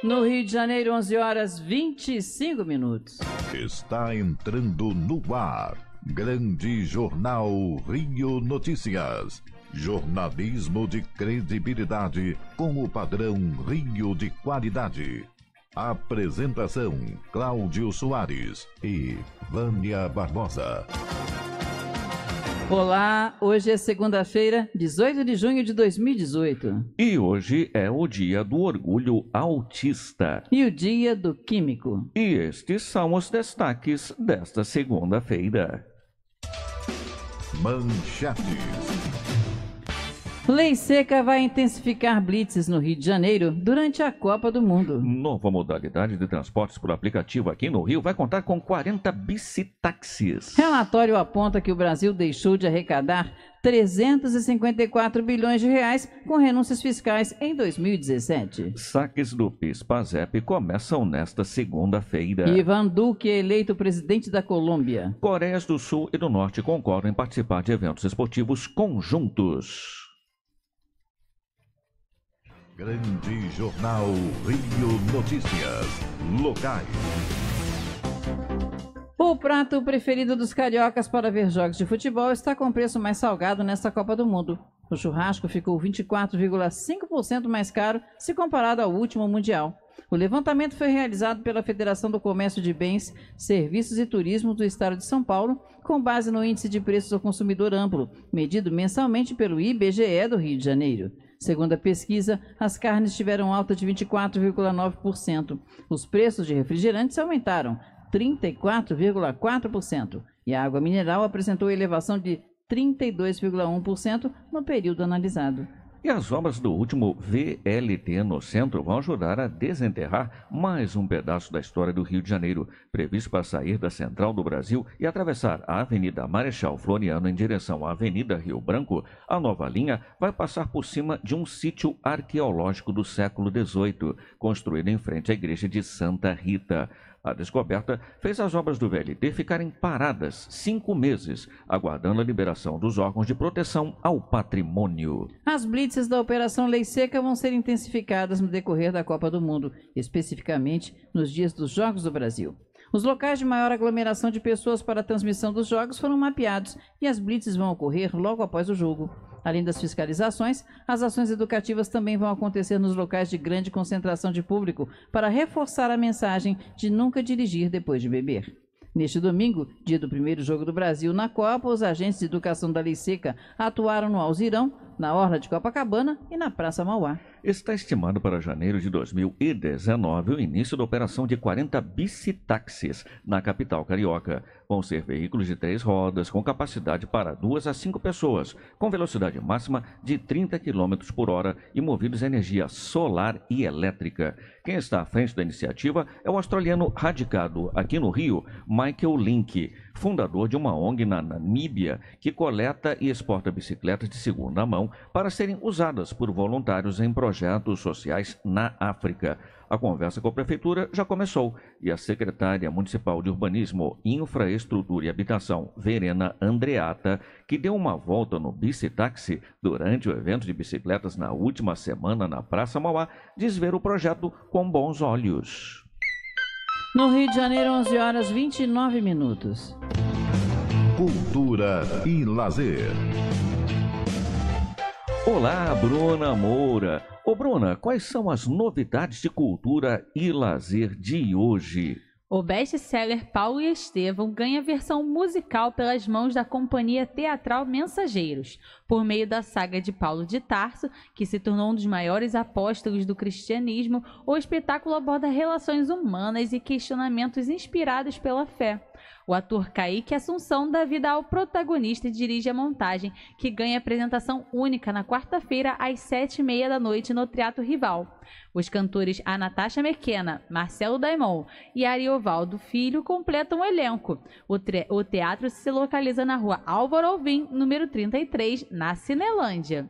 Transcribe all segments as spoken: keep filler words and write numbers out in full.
No Rio de Janeiro, onze horas e vinte e cinco minutos. Está entrando no ar Grande Jornal Rio Notícias. Jornalismo de credibilidade com o padrão Rio de qualidade. Apresentação: Cláudio Soares e Vânia Barbosa. Olá, hoje é segunda-feira, dezoito de junho de dois mil e dezoito. E hoje é o Dia do Orgulho Autista. E o Dia do Químico. E estes são os destaques desta segunda-feira. Manchetes. Lei seca vai intensificar blitzes no Rio de Janeiro durante a Copa do Mundo. Nova modalidade de transportes por aplicativo aqui no Rio vai contar com quarenta bicitaxis. Relatório aponta que o Brasil deixou de arrecadar trezentos e cinquenta e quatro bilhões de reais com renúncias fiscais em dois mil e dezessete. Saques do PIS-PASEP começam nesta segunda-feira. Iván Duque é eleito presidente da Colômbia. Coreias do Sul e do Norte concordam em participar de eventos esportivos conjuntos. Grande Jornal Rio Notícias Locais. O prato preferido dos cariocas para ver jogos de futebol está com preço mais salgado nesta Copa do Mundo. O churrasco ficou vinte e quatro vírgula cinco por cento mais caro se comparado ao último Mundial. O levantamento foi realizado pela Federação do Comércio de Bens, Serviços e Turismo do Estado de São Paulo, com base no Índice de Preços ao Consumidor Amplo, medido mensalmente pelo I B G E do Rio de Janeiro. Segundo a pesquisa, as carnes tiveram alta de vinte e quatro vírgula nove por cento. Os preços de refrigerantes aumentaram trinta e quatro vírgula quatro por cento e a água mineral apresentou elevação de trinta e dois vírgula um por cento no período analisado. E as obras do último V L T no centro vão ajudar a desenterrar mais um pedaço da história do Rio de Janeiro, previsto para sair da Central do Brasil e atravessar a Avenida Marechal Floriano em direção à Avenida Rio Branco. A nova linha vai passar por cima de um sítio arqueológico do século dezoito, construído em frente à igreja de Santa Rita. A descoberta fez as obras do V L T ficarem paradas cinco meses, aguardando a liberação dos órgãos de proteção ao patrimônio. As blitzes da Operação Lei Seca vão ser intensificadas no decorrer da Copa do Mundo, especificamente nos dias dos Jogos do Brasil. Os locais de maior aglomeração de pessoas para a transmissão dos jogos foram mapeados e as blitzes vão ocorrer logo após o jogo. Além das fiscalizações, as ações educativas também vão acontecer nos locais de grande concentração de público para reforçar a mensagem de nunca dirigir depois de beber. Neste domingo, dia do primeiro jogo do Brasil na Copa, os agentes de educação da Lei Seca atuaram no Alzirão, na Orla de Copacabana e na Praça Mauá. Está estimado para janeiro de dois mil e dezenove o início da operação de quarenta bicitaxis na capital carioca. Vão ser veículos de três rodas com capacidade para duas a cinco pessoas, com velocidade máxima de trinta quilômetros por hora e movidos a energia solar e elétrica. Quem está à frente da iniciativa é o australiano radicado aqui no Rio, Michael Link, fundador de uma O N G na Namíbia que coleta e exporta bicicletas de segunda mão para serem usadas por voluntários em projetos sociais na África. A conversa com a Prefeitura já começou e a secretária municipal de Urbanismo, Infraestrutura e Habitação, Verena Andreata, que deu uma volta no bicitaxi durante o evento de bicicletas na última semana na Praça Mauá, diz ver o projeto com bons olhos. No Rio de Janeiro, onze horas e vinte e nove minutos. Cultura e lazer. Olá, Bruna Moura. Ô Bruna, quais são as novidades de cultura e lazer de hoje? O best-seller Paulo e Estevão ganha versão musical pelas mãos da companhia teatral Mensageiros, por meio da saga de Paulo de Tarso, que se tornou um dos maiores apóstolos do cristianismo. O espetáculo aborda relações humanas e questionamentos inspirados pela fé. O ator Caíque Assunção dá vida ao protagonista e dirige a montagem, que ganha apresentação única na quarta-feira às sete e meia da noite no Teatro Rival. Os cantores Ana Tacha Mequena, Marcelo Daimon e Ariovaldo Filho completam o elenco. O, tre- o teatro se localiza na rua Álvaro Alvim, número trinta e três, na Cinelândia.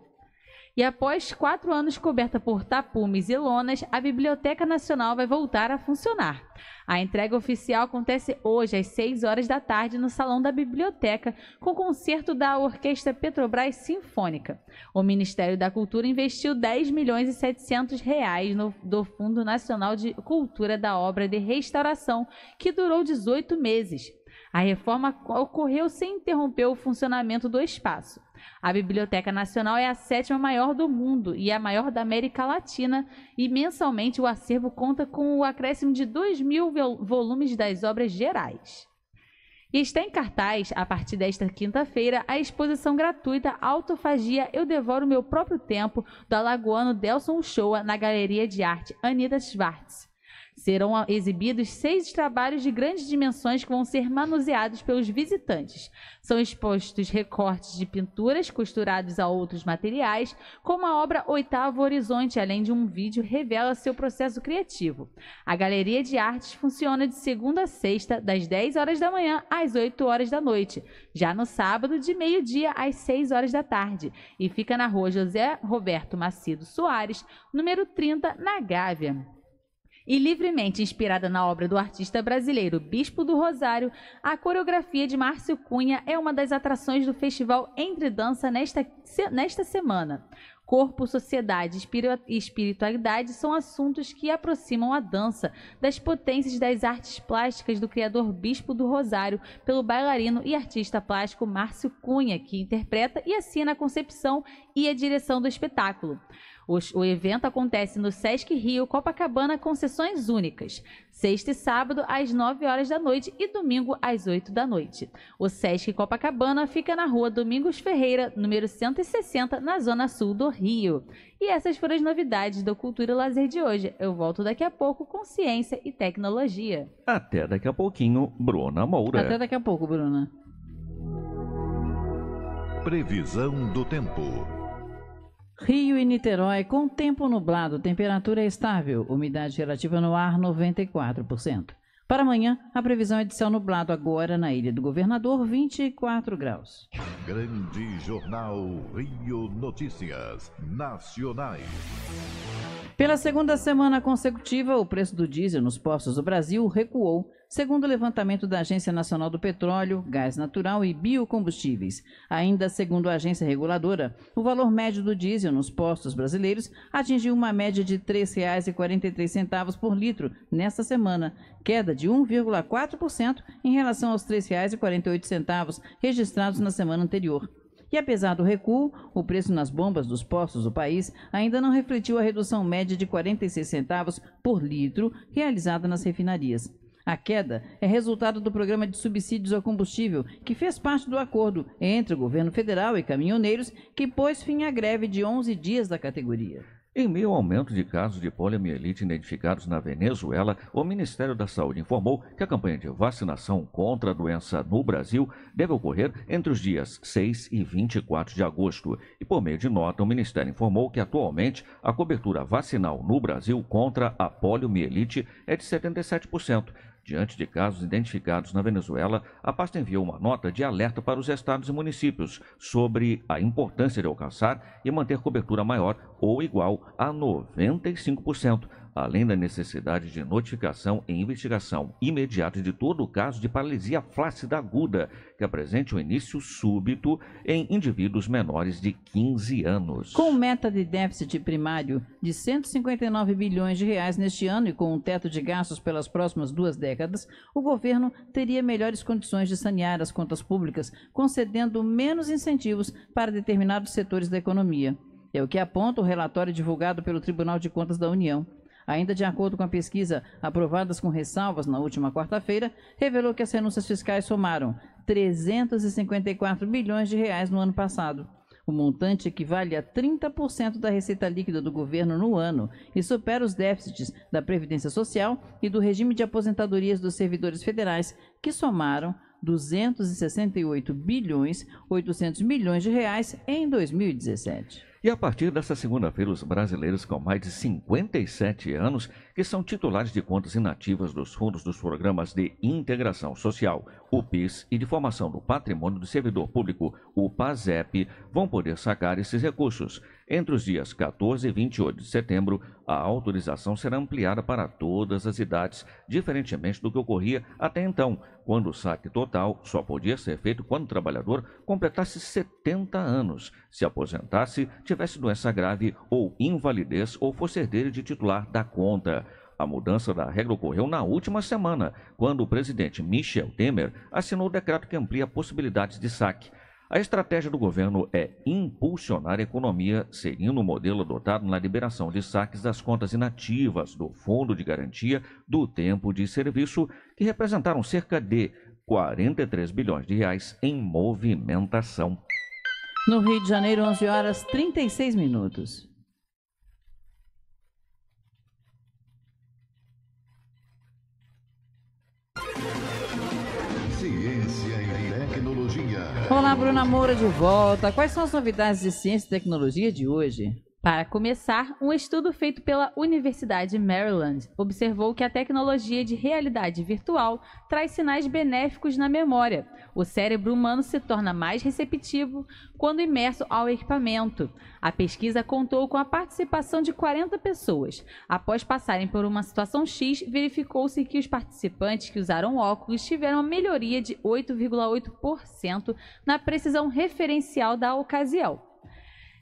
E após quatro anos coberta por tapumes e lonas, a Biblioteca Nacional vai voltar a funcionar. A entrega oficial acontece hoje às seis horas da tarde no Salão da Biblioteca, com concerto da Orquestra Petrobras Sinfônica. O Ministério da Cultura investiu dez milhões e setecentos reais no, do Fundo Nacional de Cultura da obra de restauração, que durou dezoito meses. A reforma ocorreu sem interromper o funcionamento do espaço. A Biblioteca Nacional é a sétima maior do mundo e a maior da América Latina, e mensalmente o acervo conta com o acréscimo de dois mil volumes das obras gerais. E está em cartaz, a partir desta quinta-feira, a exposição gratuita Autofagia Eu Devoro Meu Próprio Tempo, do alagoano Nelson Uchoa, na Galeria de Arte Anita Schwartz. Serão exibidos seis trabalhos de grandes dimensões que vão ser manuseados pelos visitantes. São expostos recortes de pinturas costurados a outros materiais, como a obra Oitavo Horizonte, além de um vídeo que revela seu processo criativo. A Galeria de Artes funciona de segunda a sexta, das dez horas da manhã às oito horas da noite. Já no sábado, de meio-dia às seis horas da tarde. E fica na rua José Roberto Macedo Soares, número trinta, na Gávea. E livremente inspirada na obra do artista brasileiro Bispo do Rosário, a coreografia de Márcio Cunha é uma das atrações do festival Entre Dança nesta, nesta semana. Corpo, sociedade e espiritualidade são assuntos que aproximam a dança das potências das artes plásticas do criador Bispo do Rosário pelo bailarino e artista plástico Márcio Cunha, que interpreta e assina a concepção e a direção do espetáculo. O evento acontece no Sesc Rio Copacabana, concessões únicas, sexta e sábado às nove horas da noite e domingo às oito da noite. O Sesc Copacabana fica na rua Domingos Ferreira, número cento e sessenta, na zona sul do Rio. E essas foram as novidades do Cultura e Lazer de hoje. Eu volto daqui a pouco com ciência e tecnologia. Até daqui a pouquinho, Bruna Moura. Até daqui a pouco, Bruna. Previsão do tempo. Rio e Niterói com tempo nublado, temperatura estável, umidade relativa no ar noventa e quatro por cento. Para amanhã, a previsão é de céu nublado agora na Ilha do Governador, vinte e quatro graus. Grande Jornal Rio Notícias Nacionais. Pela segunda semana consecutiva, o preço do diesel nos postos do Brasil recuou, segundo o levantamento da Agência Nacional do Petróleo, Gás Natural e Biocombustíveis. Ainda segundo a agência reguladora, o valor médio do diesel nos postos brasileiros atingiu uma média de três reais e quarenta e três centavos por litro nesta semana, queda de um vírgula quatro por cento em relação aos três reais e quarenta e oito centavos registrados na semana anterior. E apesar do recuo, o preço nas bombas dos postos do país ainda não refletiu a redução média de quarenta e seis centavos por litro realizada nas refinarias. A queda é resultado do programa de subsídios ao combustível, que fez parte do acordo entre o governo federal e caminhoneiros, que pôs fim à greve de onze dias da categoria. Em meio ao aumento de casos de poliomielite identificados na Venezuela, o Ministério da Saúde informou que a campanha de vacinação contra a doença no Brasil deve ocorrer entre os dias seis e vinte e quatro de agosto. E por meio de nota, o Ministério informou que atualmente a cobertura vacinal no Brasil contra a poliomielite é de setenta e sete por cento. Diante de casos identificados na Venezuela, a pasta enviou uma nota de alerta para os estados e municípios sobre a importância de alcançar e manter cobertura maior ou igual a noventa e cinco por cento, além da necessidade de notificação e investigação imediata de todo o caso de paralisia flácida aguda, que apresente o início súbito em indivíduos menores de quinze anos. Com meta de déficit primário de cento e cinquenta e nove bilhões de reais neste ano e com um teto de gastos pelas próximas duas décadas, o governo teria melhores condições de sanear as contas públicas, concedendo menos incentivos para determinados setores da economia. É o que aponta o relatório divulgado pelo Tribunal de Contas da União. Ainda de acordo com a pesquisa, aprovadas com ressalvas na última quarta-feira, revelou que as renúncias fiscais somaram trezentos e cinquenta e quatro bilhões de reais no ano passado. O montante equivale a trinta por cento da receita líquida do governo no ano e supera os déficits da Previdência Social e do regime de aposentadorias dos servidores federais, que somaram duzentos e sessenta e oito bilhões e oitocentos milhões de reais em dois mil e dezessete. E a partir dessa segunda-feira, os brasileiros com mais de cinquenta e sete anos que são titulares de contas inativas dos fundos dos programas de integração social, o PIS, e de formação do patrimônio do servidor público, o PASEP, vão poder sacar esses recursos. Entre os dias quatorze e vinte e oito de setembro, a autorização será ampliada para todas as idades, diferentemente do que ocorria até então, quando o saque total só podia ser feito quando o trabalhador completasse setenta anos, se aposentasse, tivesse doença grave ou invalidez ou fosse herdeiro de titular da conta. A mudança da regra ocorreu na última semana, quando o presidente Michel Temer assinou o decreto que amplia possibilidades de saque. A estratégia do governo é impulsionar a economia, seguindo o modelo adotado na liberação de saques das contas inativas do Fundo de Garantia do Tempo de Serviço, que representaram cerca de quarenta e três bilhões de reais em movimentação. No Rio de Janeiro, onze horas e trinta e seis minutos. Olá, Bruna Moura de volta. Quais são as novidades de ciência e tecnologia de hoje? Para começar, um estudo feito pela Universidade de Maryland observou que a tecnologia de realidade virtual traz sinais benéficos na memória. O cérebro humano se torna mais receptivo quando imerso ao equipamento. A pesquisa contou com a participação de quarenta pessoas. Após passarem por uma situação X, verificou-se que os participantes que usaram óculos tiveram melhoria de oito vírgula oito por cento na precisão referencial da ocasião.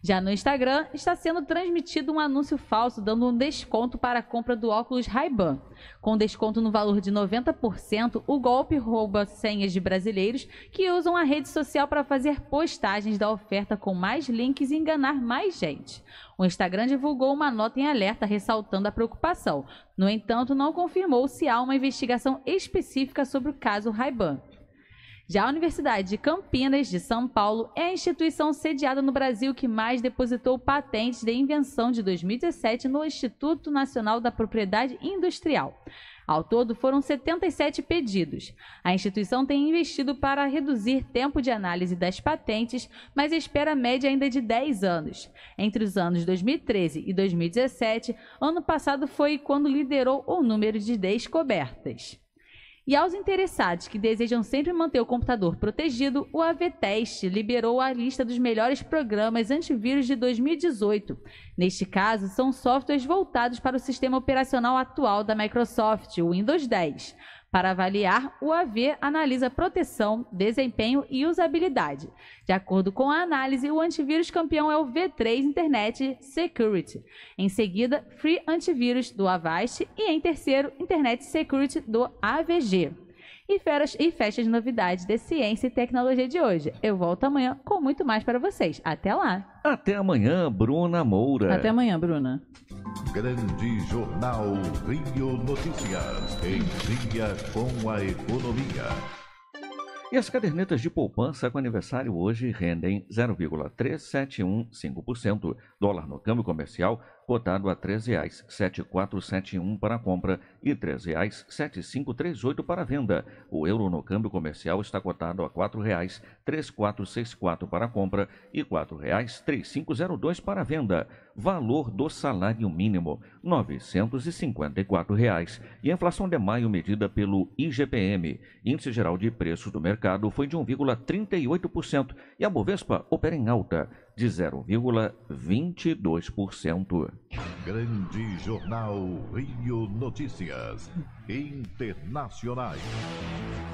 Já no Instagram, está sendo transmitido um anúncio falso dando um desconto para a compra do óculos Ray-Ban. Com desconto no valor de noventa por cento, o golpe rouba senhas de brasileiros que usam a rede social para fazer postagens da oferta com mais links e enganar mais gente. O Instagram divulgou uma nota em alerta ressaltando a preocupação. No entanto, não confirmou se há uma investigação específica sobre o caso Ray-Ban. Já a Universidade de Campinas, de São Paulo, é a instituição sediada no Brasil que mais depositou patentes de invenção de dois mil e dezessete no Instituto Nacional da Propriedade Industrial. Ao todo, foram setenta e sete pedidos. A instituição tem investido para reduzir tempo de análise das patentes, mas espera a média ainda de dez anos. Entre os anos dois mil e treze e dois mil e dezessete, ano passado foi quando liderou o número de descobertas. E aos interessados que desejam sempre manter o computador protegido, o A V Teste liberou a lista dos melhores programas antivírus de dois mil e dezoito. Neste caso, são softwares voltados para o sistema operacional atual da Microsoft, o Windows dez. Para avaliar, o A V analisa proteção, desempenho e usabilidade. De acordo com a análise, o antivírus campeão é o V três Internet Security. Em seguida, Free Antivírus do Avast e, em terceiro, Internet Security do A V G. E, feras, e fecha as novidades de ciência e tecnologia de hoje. Eu volto amanhã com muito mais para vocês. Até lá! Até amanhã, Bruna Moura. Até amanhã, Bruna. Grande Jornal Rio Notícias. Em dia com a economia. E as cadernetas de poupança com aniversário hoje rendem zero vírgula três sete um cinco por cento. Dólar no câmbio comercial cotado a treze reais e setenta e quatro centavos para a compra e treze reais e setenta e cinco centavos para a venda. O euro no câmbio comercial está cotado a quatro reais e trinta e quatro centavos para a compra e quatro reais e trinta e cinco centavos para a venda. Valor do salário mínimo, novecentos e cinquenta e quatro reais. E a inflação de maio medida pelo I G P M, Índice Geral de Preços do Mercado, foi de um vírgula trinta e oito por cento e a Bovespa opera em alta de zero vírgula vinte e dois por cento. Grande Jornal Rio Notícias Internacionais.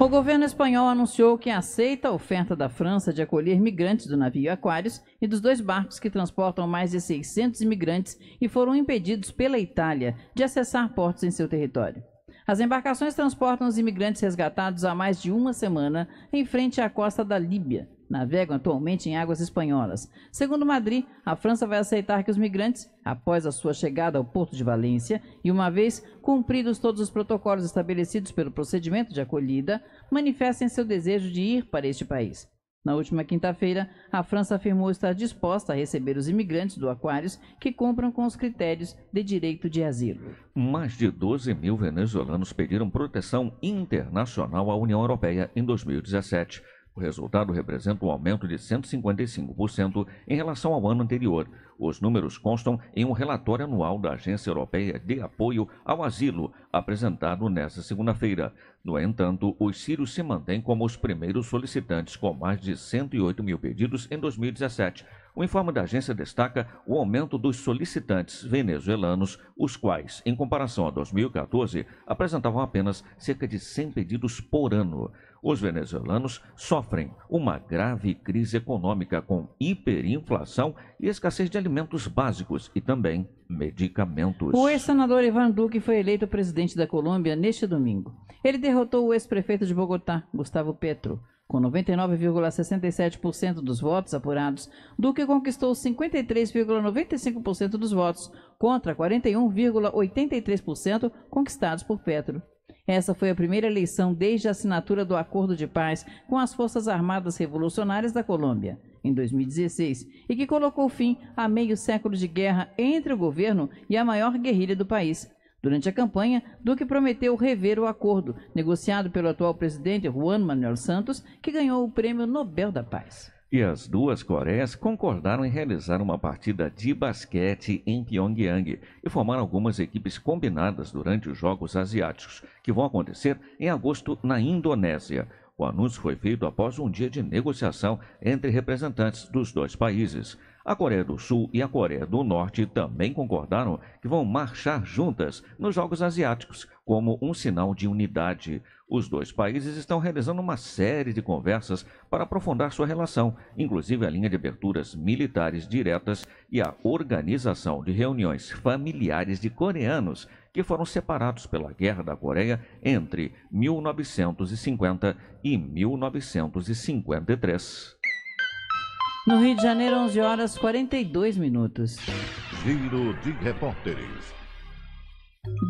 O governo espanhol anunciou que aceita a oferta da França de acolher migrantes do navio Aquarius e dos dois barcos que transportam mais de seiscentos imigrantes e foram impedidos pela Itália de acessar portos em seu território. As embarcações transportam os imigrantes resgatados há mais de uma semana em frente à costa da Líbia. Navegam atualmente em águas espanholas. Segundo Madrid, a França vai aceitar que os migrantes, após a sua chegada ao porto de Valência e uma vez cumpridos todos os protocolos estabelecidos pelo procedimento de acolhida, manifestem seu desejo de ir para este país. Na última quinta-feira, a França afirmou estar disposta a receber os imigrantes do Aquarius que cumpram com os critérios de direito de asilo. Mais de doze mil venezuelanos pediram proteção internacional à União Europeia em dois mil e dezessete. O resultado representa um aumento de cento e cinquenta e cinco por cento em relação ao ano anterior. Os números constam em um relatório anual da Agência Europeia de Apoio ao Asilo, apresentado nesta segunda-feira. No entanto, os sírios se mantêm como os primeiros solicitantes, com mais de cento e oito mil pedidos em dois mil e dezessete. O informe da agência destaca o aumento dos solicitantes venezuelanos, os quais, em comparação a dois mil e quatorze, apresentavam apenas cerca de cem pedidos por ano. Os venezuelanos sofrem uma grave crise econômica com hiperinflação e escassez de alimentos básicos e também medicamentos. O ex-senador Iván Duque foi eleito presidente da Colômbia neste domingo. Ele derrotou o ex-prefeito de Bogotá, Gustavo Petro. Com noventa e nove vírgula sessenta e sete por cento dos votos apurados, Duque conquistou cinquenta e três vírgula noventa e cinco por cento dos votos, contra quarenta e um vírgula oitenta e três por cento conquistados por Petro. Essa foi a primeira eleição desde a assinatura do Acordo de Paz com as Forças Armadas Revolucionárias da Colômbia, em dois mil e dezesseis, e que colocou fim a meio século de guerra entre o governo e a maior guerrilha do país. Durante a campanha, Duque prometeu rever o acordo, negociado pelo atual presidente Juan Manuel Santos, que ganhou o Prêmio Nobel da Paz. E as duas Coreias concordaram em realizar uma partida de basquete em Pyongyang e formaram algumas equipes combinadas durante os Jogos Asiáticos, que vão acontecer em agosto na Indonésia. O anúncio foi feito após um dia de negociação entre representantes dos dois países. A Coreia do Sul e a Coreia do Norte também concordaram que vão marchar juntas nos Jogos Asiáticos como um sinal de unidade. Os dois países estão realizando uma série de conversas para aprofundar sua relação, inclusive a linha de aberturas militares diretas e a organização de reuniões familiares de coreanos que foram separados pela Guerra da Coreia entre mil novecentos e cinquenta e mil novecentos e cinquenta e três. No Rio de Janeiro, onze horas e quarenta e dois minutos. Giro de repórteres.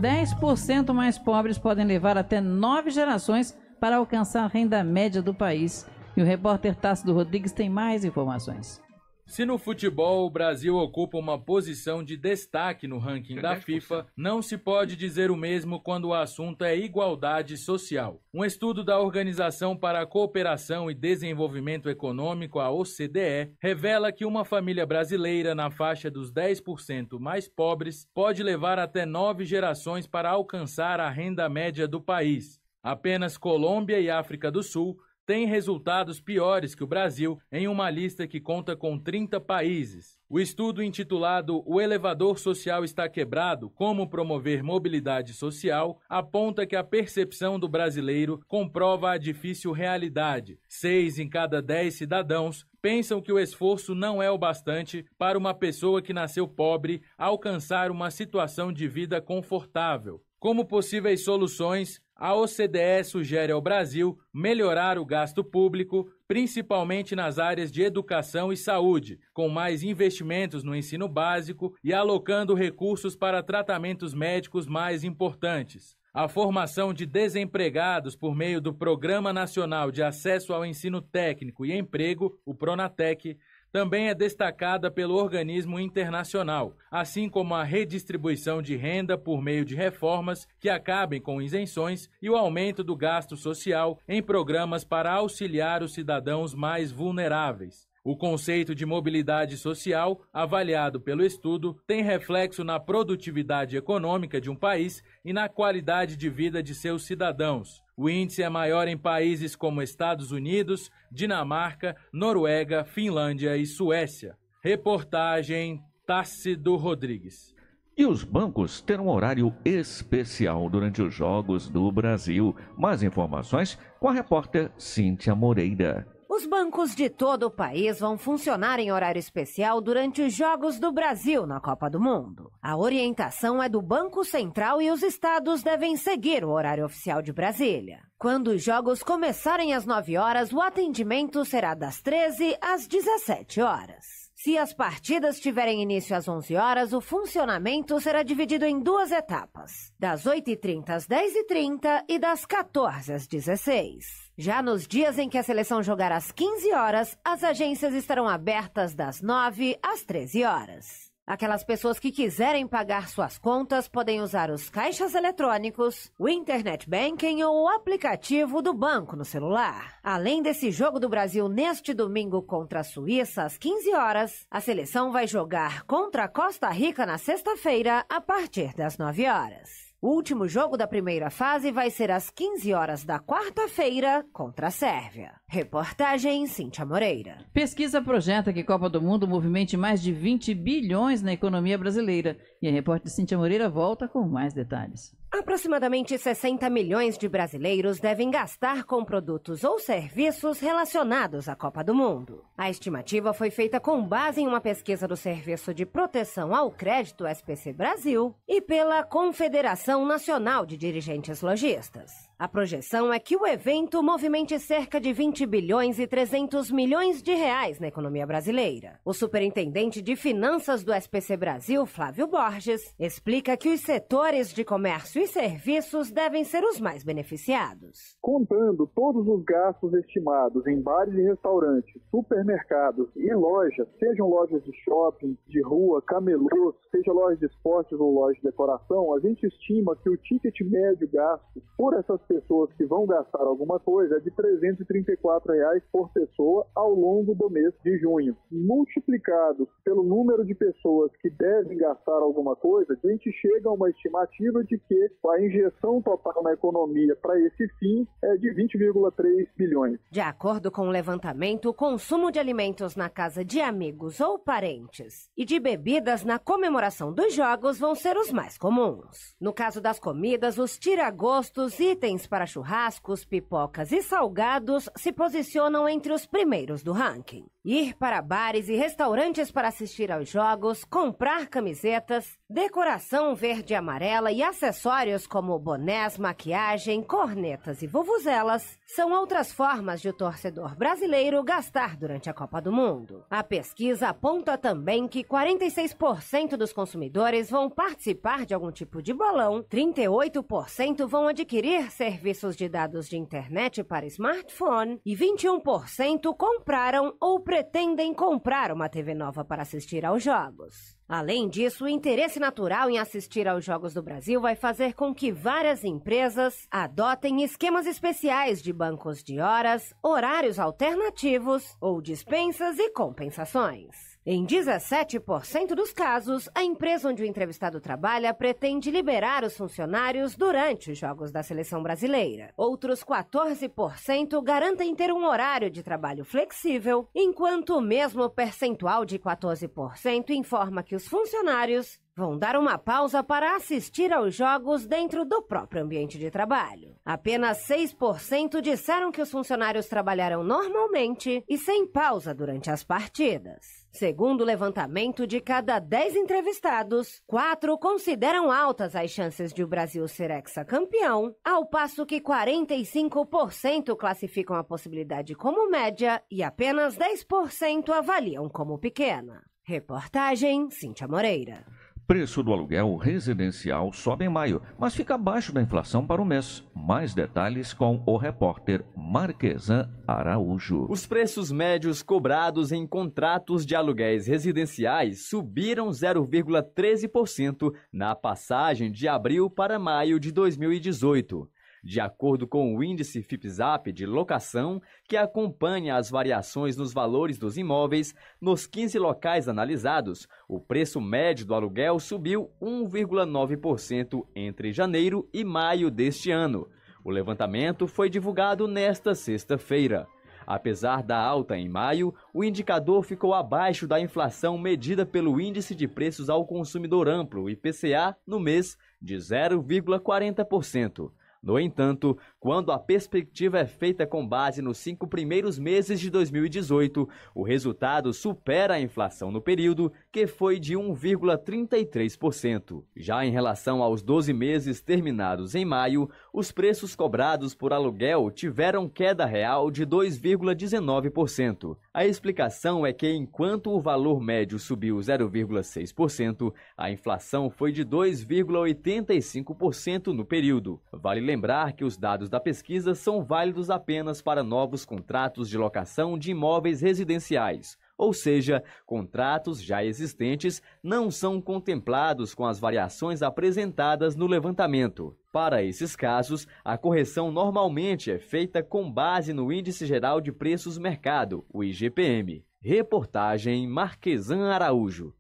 dez por cento mais pobres podem levar até nove gerações para alcançar a renda média do país. E o repórter Tácio Rodrigues tem mais informações. Se no futebol o Brasil ocupa uma posição de destaque no ranking da FIFA, não se pode dizer o mesmo quando o assunto é igualdade social. Um estudo da Organização para a Cooperação e Desenvolvimento Econômico, a O C D E, revela que uma família brasileira na faixa dos dez por cento mais pobres pode levar até nove gerações para alcançar a renda média do país. Apenas Colômbia e África do Sul tem resultados piores que o Brasil em uma lista que conta com trinta países. O estudo intitulado "O elevador social está quebrado, como promover mobilidade social" aponta que a percepção do brasileiro comprova a difícil realidade. Seis em cada dez cidadãos pensam que o esforço não é o bastante para uma pessoa que nasceu pobre alcançar uma situação de vida confortável. Como possíveis soluções, a O C D E sugere ao Brasil melhorar o gasto público, principalmente nas áreas de educação e saúde, com mais investimentos no ensino básico e alocando recursos para tratamentos médicos mais importantes. A formação de desempregados por meio do Programa Nacional de Acesso ao Ensino Técnico e Emprego, o Pronatec, também é destacada pelo organismo internacional, assim como a redistribuição de renda por meio de reformas que acabem com isenções e o aumento do gasto social em programas para auxiliar os cidadãos mais vulneráveis. O conceito de mobilidade social, avaliado pelo estudo, tem reflexo na produtividade econômica de um país e na qualidade de vida de seus cidadãos. O índice é maior em países como Estados Unidos, Dinamarca, Noruega, Finlândia e Suécia. Reportagem Tácido Rodrigues. E os bancos terão um horário especial durante os Jogos do Brasil. Mais informações com a repórter Cíntia Moreira. Os bancos de todo o país vão funcionar em horário especial durante os Jogos do Brasil na Copa do Mundo. A orientação é do Banco Central e os estados devem seguir o horário oficial de Brasília. Quando os jogos começarem às nove horas, o atendimento será das treze às dezessete horas. Se as partidas tiverem início às onze horas, o funcionamento será dividido em duas etapas, das oito e trinta às dez e trinta e das quatorze às dezesseis. Já nos dias em que a seleção jogar às quinze horas, as agências estarão abertas das nove às treze horas. Aquelas pessoas que quiserem pagar suas contas podem usar os caixas eletrônicos, o Internet Banking ou o aplicativo do banco no celular. Além desse jogo do Brasil neste domingo contra a Suíça às quinze horas, a seleção vai jogar contra a Costa Rica na sexta-feira a partir das nove horas. O último jogo da primeira fase vai ser às quinze horas da quarta-feira contra a Sérvia. Reportagem Cíntia Moreira. Pesquisa projeta que Copa do Mundo movimente mais de vinte bilhões na economia brasileira. E a repórter Cíntia Moreira volta com mais detalhes. Aproximadamente sessenta milhões de brasileiros devem gastar com produtos ou serviços relacionados à Copa do Mundo. A estimativa foi feita com base em uma pesquisa do Serviço de Proteção ao Crédito S P C Brasil e pela Confederação Nacional de Dirigentes Lojistas. A projeção é que o evento movimente cerca de vinte bilhões e trezentos milhões de reais na economia brasileira. O superintendente de Finanças do S P C Brasil, Flávio Borges, explica que os setores de comércio e serviços devem ser os mais beneficiados. Contando todos os gastos estimados em bares e restaurantes, supermercados e lojas, sejam lojas de shopping, de rua, camelôs, seja loja de esportes ou loja de decoração, a gente estima que o ticket médio gasto por essas pessoas que vão gastar alguma coisa é de trezentos e trinta e quatro reais por pessoa ao longo do mês de junho. Multiplicado pelo número de pessoas que devem gastar alguma coisa, a gente chega a uma estimativa de que a injeção total na economia para esse fim é de vinte vírgula três bilhões. De acordo com o levantamento, o consumo de alimentos na casa de amigos ou parentes e de bebidas na comemoração dos jogos vão ser os mais comuns. No caso das comidas, os tiragostos, itens para churrascos, pipocas e salgados se posicionam entre os primeiros do ranking. Ir para bares e restaurantes para assistir aos jogos, comprar camisetas, decoração verde e amarela e acessórios como bonés, maquiagem, cornetas e vuvuzelas são outras formas de o torcedor brasileiro gastar durante a Copa do Mundo. A pesquisa aponta também que quarenta e seis por cento dos consumidores vão participar de algum tipo de bolão, trinta e oito por cento vão adquirir serviços de dados de internet para smartphone e vinte e um por cento compraram ou pretendem comprar uma T V nova para assistir aos jogos. Além disso, o interesse natural em assistir aos Jogos do Brasil vai fazer com que várias empresas adotem esquemas especiais de bancos de horas, horários alternativos ou dispensas e compensações. Em dezessete por cento dos casos, a empresa onde o entrevistado trabalha pretende liberar os funcionários durante os Jogos da Seleção Brasileira. Outros quatorze por cento garantem ter um horário de trabalho flexível, enquanto o mesmo percentual de quatorze por cento informa que os funcionários vão dar uma pausa para assistir aos jogos dentro do próprio ambiente de trabalho. Apenas seis por cento disseram que os funcionários trabalharão normalmente e sem pausa durante as partidas. Segundo o levantamento, de cada dez entrevistados, quatro consideram altas as chances de o Brasil ser hexacampeão, ao passo que quarenta e cinco por cento classificam a possibilidade como média e apenas dez por cento avaliam como pequena. Reportagem Cíntia Moreira. Preço do aluguel residencial sobe em maio, mas fica abaixo da inflação para o mês. Mais detalhes com o repórter Marquesan Araújo. Os preços médios cobrados em contratos de aluguéis residenciais subiram zero vírgula treze por cento na passagem de abril para maio de dois mil e dezoito. De acordo com o índice Fipe-Zap de locação, que acompanha as variações nos valores dos imóveis, nos quinze locais analisados, o preço médio do aluguel subiu um vírgula nove por cento entre janeiro e maio deste ano. O levantamento foi divulgado nesta sexta-feira. Apesar da alta em maio, o indicador ficou abaixo da inflação medida pelo Índice de Preços ao Consumidor Amplo, I P C A, no mês, de zero vírgula quarenta por cento. No entanto, quando a perspectiva é feita com base nos cinco primeiros meses de dois mil e dezoito, o resultado supera a inflação no período, que foi de um vírgula trinta e três por cento. Já em relação aos doze meses terminados em maio, os preços cobrados por aluguel tiveram queda real de dois vírgula dezenove por cento. A explicação é que, enquanto o valor médio subiu zero vírgula seis por cento, a inflação foi de dois vírgula oitenta e cinco por cento no período. Vale lembrar Lembrar que os dados da pesquisa são válidos apenas para novos contratos de locação de imóveis residenciais, ou seja, contratos já existentes não são contemplados com as variações apresentadas no levantamento. Para esses casos, a correção normalmente é feita com base no Índice Geral de Preços Mercado, o I G P M. Reportagem Marquesan Araújo.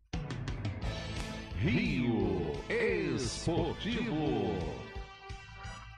Rio. Esportivo.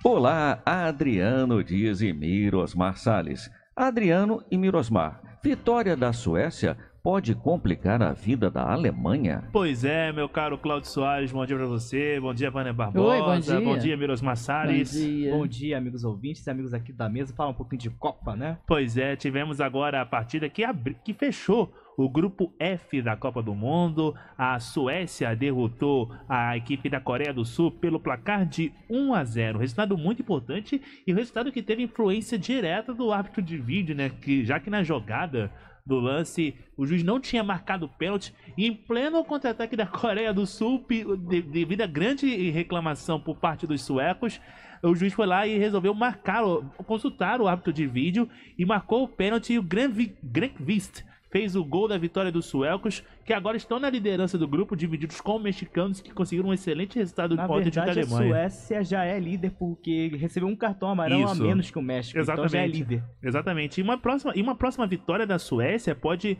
Olá, Adriano Dias e Mirosmar Salles. Adriano e Mirosmar, vitória da Suécia pode complicar a vida da Alemanha? Pois é, meu caro Cláudio Soares, bom dia pra você, bom dia, Vânia Barbosa. Oi, bom dia. Bom dia, Mirosmar Salles. Bom dia. Bom dia, amigos ouvintes, amigos aqui da mesa, falar um pouquinho de Copa, né? Pois é, tivemos agora a partida que, abri... que fechou o grupo F da Copa do Mundo. A Suécia derrotou a equipe da Coreia do Sul pelo placar de um a zero. Resultado muito importante e o resultado que teve influência direta do árbitro de vídeo, né? Que, já que na jogada do lance, o juiz não tinha marcado o pênalti e em pleno contra-ataque da Coreia do Sul, devido a grande reclamação por parte dos suecos, o juiz foi lá e resolveu marcar, consultar o árbitro de vídeo e marcou o pênalti, e o Grönqvist fez o gol da vitória dos suecos, que agora estão na liderança do grupo, divididos com os mexicanos, que conseguiram um excelente resultado na ponto de Alemanha. Na verdade, a Suécia já é líder, porque recebeu um cartão amarelo a menos que o México. Exatamente. Então já é líder. Exatamente. E uma próxima, e uma próxima vitória da Suécia pode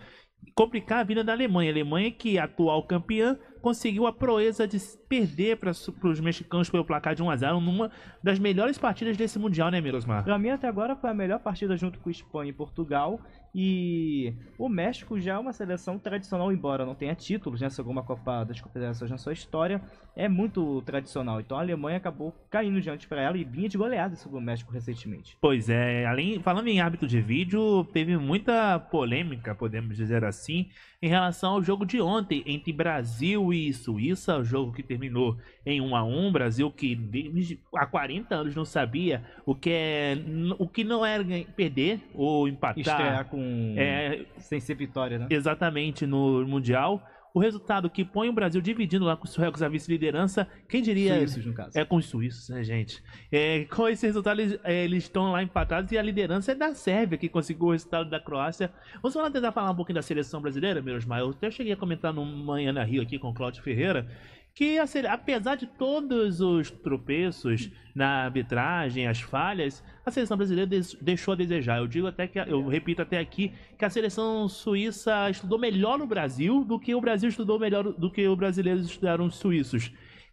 complicar a vida da Alemanha. A Alemanha, que é a atual campeã, conseguiu a proeza de perder para os mexicanos pelo placar de um a zero numa das melhores partidas desse Mundial, né, Mirosmar? Para mim, até agora, foi a melhor partida junto com Espanha e Portugal. E o México já é uma seleção tradicional, embora não tenha títulos, né? Segunda Copa das Confederações na sua história, é muito tradicional. Então a Alemanha acabou caindo diante para ela e vinha de goleada sobre o México recentemente. Pois é, além, falando em árbitro de vídeo, teve muita polêmica, podemos dizer assim, em relação ao jogo de ontem entre Brasil e Suíça, o jogo que terminou em um a um, Brasil que desde há quarenta anos não sabia o que, é, o que não era perder ou empatar. Estrear com É, sem ser vitória, né? Exatamente, no Mundial. O resultado que põe o Brasil dividindo lá com os suecos a vice-liderança, quem diria... Suíços, no caso. É, com os suíços, né, gente? É, com esse resultado, eles, é, eles estão lá empatados e a liderança é da Sérvia, que conseguiu o resultado da Croácia. Vamos falar, tentar falar um pouquinho da seleção brasileira, Mirosmar. Eu até cheguei a comentar no Manhã na Rio aqui com o Cláudio Ferreira, que apesar de todos os tropeços na arbitragem, as falhas, a seleção brasileira deixou a desejar. Eu digo até que, eu repito até aqui, que a seleção suíça estudou melhor no Brasil do que o Brasil estudou melhor do que os brasileiros estudaram os suíços.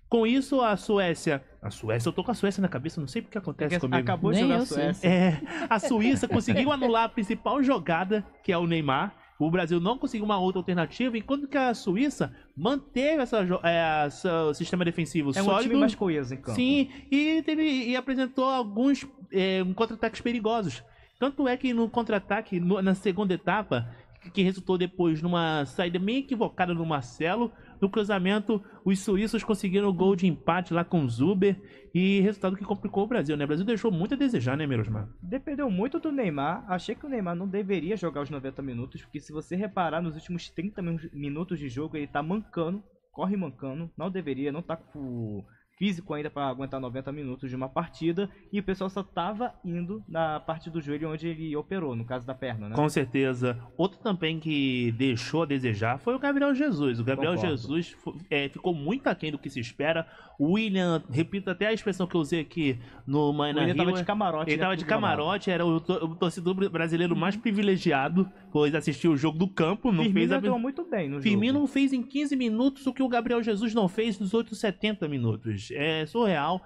Com isso, a Suécia... A Suécia, eu tô com a Suécia na cabeça, não sei porque acontece porque comigo. Acabou de jogar a Suécia. É, a Suíça conseguiu anular a principal jogada, que é o Neymar. O Brasil não conseguiu uma outra alternativa, enquanto que a Suíça manteve essa, essa sistema defensivo sólido. É um sólido, time mais coeso em campo. Sim, e, teve, e apresentou alguns é, contra-ataques perigosos. Tanto é que no contra-ataque, na segunda etapa, que resultou depois numa saída meio equivocada do Marcelo, no cruzamento, os suíços conseguiram o gol de empate lá com o Zuber, e resultado que complicou o Brasil, né? O Brasil deixou muito a desejar, né, Mirosmar? Dependeu muito do Neymar. Achei que o Neymar não deveria jogar os noventa minutos, porque se você reparar nos últimos trinta minutos de jogo, ele tá mancando, corre mancando, não deveria, não tá com... físico ainda para aguentar noventa minutos de uma partida, e o pessoal só estava indo na parte do joelho onde ele operou, no caso da perna, né? Com certeza. Outro também que deixou a desejar foi o Gabriel Jesus. O Gabriel Concordo. Jesus é, ficou muito aquém do que se espera. O William, repito até a expressão que eu usei aqui no Manhã na Rio, ele estava de camarote. Ele estava de camarote, era o, to o torcedor brasileiro mais privilegiado, pois assistiu o jogo do campo. Não Firmino fez a... muito bem no Firmino jogo. Fez em quinze minutos o que o Gabriel Jesus não fez nos outros setenta minutos. É surreal.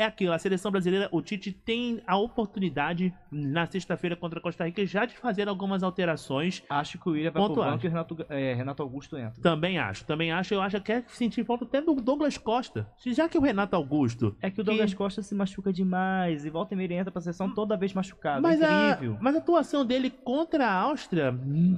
É aquilo, a seleção brasileira, o Tite tem a oportunidade na sexta-feira contra a Costa Rica já de fazer algumas alterações. Acho que o William vai pro banco e o Renato, é, Renato Augusto entra. Também acho, também acho. Eu acho que é sentir falta até do Douglas Costa. Já que o Renato Augusto... É que o Douglas que... Costa se machuca demais e volta e meia entra pra seleção toda vez machucado. Mas é incrível. A, mas a atuação dele contra a Áustria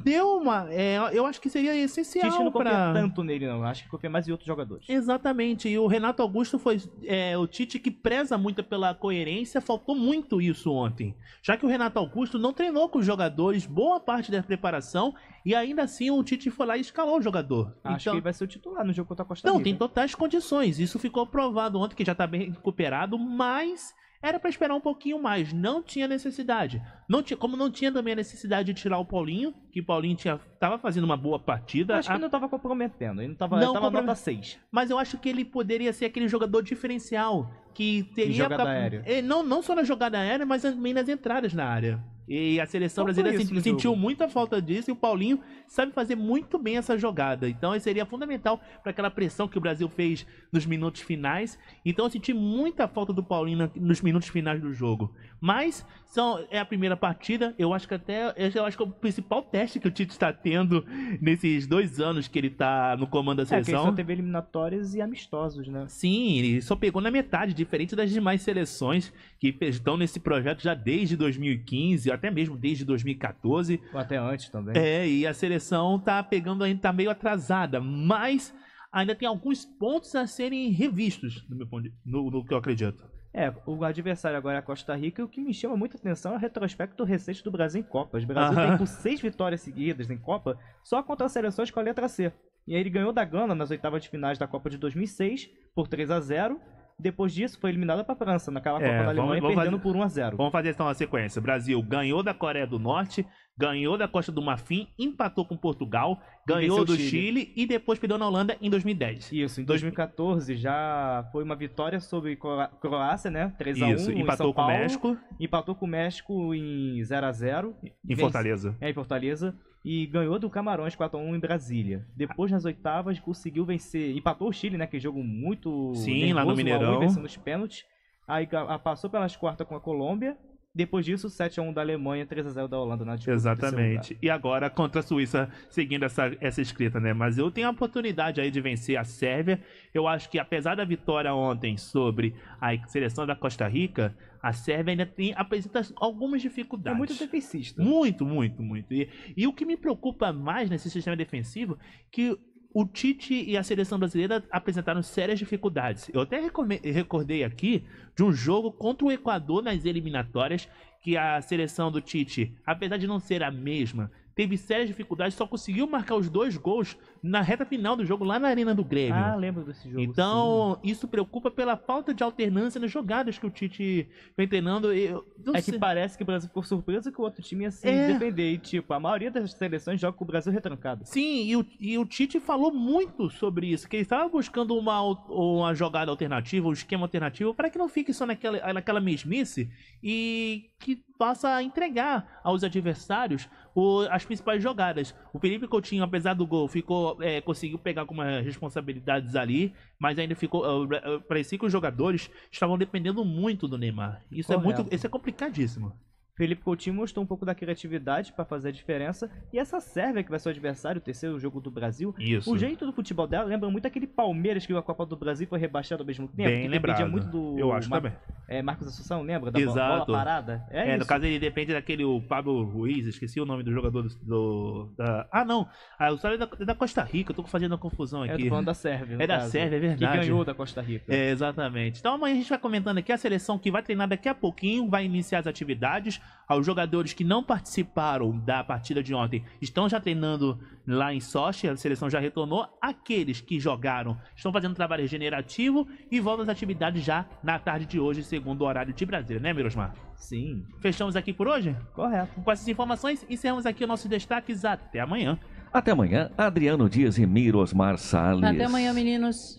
deu uma... É, eu acho que seria essencial pra... Tite não confia pra... tanto nele, não. Acho que confia mais em outros jogadores. Exatamente. E o Renato Augusto foi é, o Tite que preza muito pela coerência, faltou muito isso ontem, já que o Renato Augusto não treinou com os jogadores boa parte da preparação, e ainda assim o Tite foi lá e escalou o jogador. Acho então, que ele vai ser o titular no jogo contra a Costa Rica. Não, tem totais condições, isso ficou provado ontem, que já está bem recuperado, mas era para esperar um pouquinho mais, não tinha necessidade. Não tinha, como não tinha também a necessidade de tirar o Paulinho, que o Paulinho estava fazendo uma boa partida. Acho a... que ele não estava comprometendo, ele não estava compromet... nota seis. Mas eu acho que ele poderia ser aquele jogador diferencial, que teria jogada pra... aérea. Não, não só na jogada aérea, mas também nas entradas na área. E a seleção brasileira sentiu, sentiu muita falta disso, e o Paulinho sabe fazer muito bem essa jogada. Então isso seria fundamental para aquela pressão que o Brasil fez nos minutos finais. Então eu senti muita falta do Paulinho nos minutos finais do jogo. Mas são, é a primeira partida. Eu acho que até eu acho que é o principal teste que o Tite está tendo nesses dois anos que ele está no comando da seleção. É, só teve eliminatórias e amistosos, né? Sim, ele só pegou na metade, diferente das demais seleções que estão nesse projeto já desde dois mil e quinze, até mesmo desde dois mil e quatorze. Ou até antes também. É, e a seleção tá pegando ainda, tá meio atrasada, mas ainda tem alguns pontos a serem revistos, no meu ponto de, no, no que eu acredito. É, o adversário agora é a Costa Rica, e o que me chama muita atenção é o retrospecto recente do Brasil em Copas. O Brasil uhum. tem por seis vitórias seguidas em Copa, só contra as seleções com a letra C. E aí ele ganhou da Gana nas oitavas de finais da Copa de dois mil e seis, por três a zero. Depois disso, foi eliminada para a França, naquela Copa é, da Alemanha, vamos, perdendo vamos fazer, por um a zero. Vamos fazer então a sequência. Brasil ganhou da Coreia do Norte, ganhou da Costa do Marfim, empatou com Portugal, ganhou do Chile. Chile e depois perdeu na Holanda em dois mil e dez. Isso, em dois mil e quatorze já foi uma vitória sobre Croácia, né? três a um. Isso, empatou em São Paulo, com o México. Empatou com o México em zero a zero. Em vence, Fortaleza. É, em Fortaleza. E ganhou do Camarões quatro a um em Brasília. Depois, nas oitavas, conseguiu vencer. Empatou o Chile, né? Que jogo muito. Sim, nervoso, lá no Mineirão. Vencendo os pênaltis. Aí passou pelas quartas com a Colômbia. Depois disso, sete a um da Alemanha, três a zero da Holanda na disputa. Exatamente. E agora contra a Suíça, seguindo essa, essa escrita, né? Mas eu tenho a oportunidade aí de vencer a Sérvia. Eu acho que, apesar da vitória ontem sobre a seleção da Costa Rica, a Sérvia ainda tem, apresenta algumas dificuldades. É muito defensista. Muito, muito, muito. E, e o que me preocupa mais nesse sistema defensivo é que o Tite e a seleção brasileira apresentaram sérias dificuldades. Eu até recordei aqui de um jogo contra o Equador nas eliminatórias, que a seleção do Tite, apesar de não ser a mesma, teve sérias dificuldades, só conseguiu marcar os dois gols na reta final do jogo, lá na Arena do Grêmio. Ah, lembro desse jogo. Então, sim. Isso preocupa pela falta de alternância nas jogadas que o Tite vem treinando. Eu não é sei. Que parece que o Brasil ficou surpreso que o outro time ia se é. defender. E, tipo, a maioria das seleções joga com o Brasil retrancado. Sim, e o, e o Tite falou muito sobre isso, que ele estava buscando uma, uma jogada alternativa, um esquema alternativo, para que não fique só naquela, naquela mesmice e que passa a entregar aos adversários o, as principais jogadas. O Felipe Coutinho, apesar do gol, ficou, é, conseguiu pegar algumas responsabilidades ali, mas ainda ficou. Uh, parecia que os jogadores estavam dependendo muito do Neymar. Isso Correto. é muito, isso é complicadíssimo. Felipe Coutinho mostrou um pouco da criatividade para fazer a diferença. E essa Sérvia, que vai ser o adversário, o terceiro jogo do Brasil, Isso. o jeito do futebol dela lembra muito aquele Palmeiras que ganhou a Copa do Brasil e foi rebaixado ao mesmo tempo. Bem lembrado. Muito do Eu acho Mar... também. É, Marcos Assunção, lembra? Da Exato. bola parada. É, é isso. No caso, ele depende daquele o Pablo Ruiz, esqueci o nome do jogador do... do da... Ah, não. Ah, o salário é da Costa Rica, eu tô fazendo a confusão aqui. É, eu tô falando da Sérvia. É da Sérvia, é verdade. Que ganhou da Costa Rica. É, exatamente. Então amanhã a gente vai comentando aqui a seleção que vai treinar daqui a pouquinho, vai iniciar as atividades. Aos jogadores que não participaram da partida de ontem, estão já treinando lá em Sochi, a seleção já retornou. Aqueles que jogaram estão fazendo trabalho regenerativo e voltam às atividades já na tarde de hoje, segundo o horário de Brasília, né, Mirosmar? Sim. Fechamos aqui por hoje? Correto. Com essas informações, encerramos aqui os nossos destaques. Até amanhã. Até amanhã, Adriano Dias e Mirosmar Salles. Até amanhã, meninos.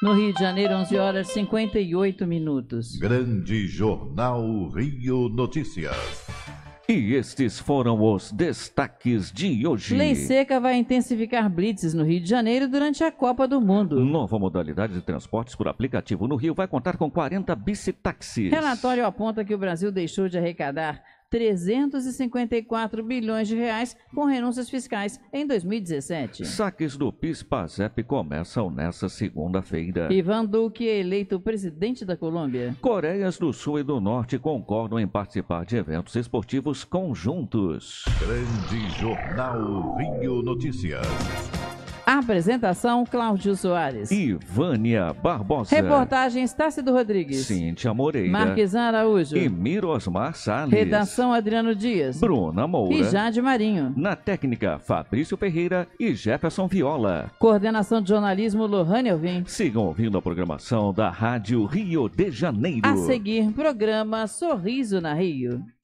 No Rio de Janeiro, onze horas e cinquenta e oito minutos. Grande Jornal Rio Notícias. E estes foram os destaques de hoje. Lei seca vai intensificar blitzes no Rio de Janeiro durante a Copa do Mundo. Nova modalidade de transportes por aplicativo no Rio vai contar com quarenta bicitáxis. Relatório aponta que o Brasil deixou de arrecadar trezentos e cinquenta e quatro bilhões de reais com renúncias fiscais em dois mil e dezessete. Saques do PIS-PASEP começam nesta segunda-feira. Iván Duque é eleito presidente da Colômbia. Coreias do Sul e do Norte concordam em participar de eventos esportivos conjuntos. Grande Jornal Rio Notícias. Apresentação, Cláudio Soares e Vânia Barbosa. Reportagens, Tácio Rodrigues, Cíntia Moreira, Marquesan Araújo e Mirosmar Salles. Redação, Adriano Dias, Bruna Moura e Jade Marinho. Na técnica, Fabrício Ferreira e Jefferson Viola. Coordenação de jornalismo, Lohane Alvim. Sigam ouvindo a programação da Rádio Rio de Janeiro. A seguir, programa Sorriso na Rio.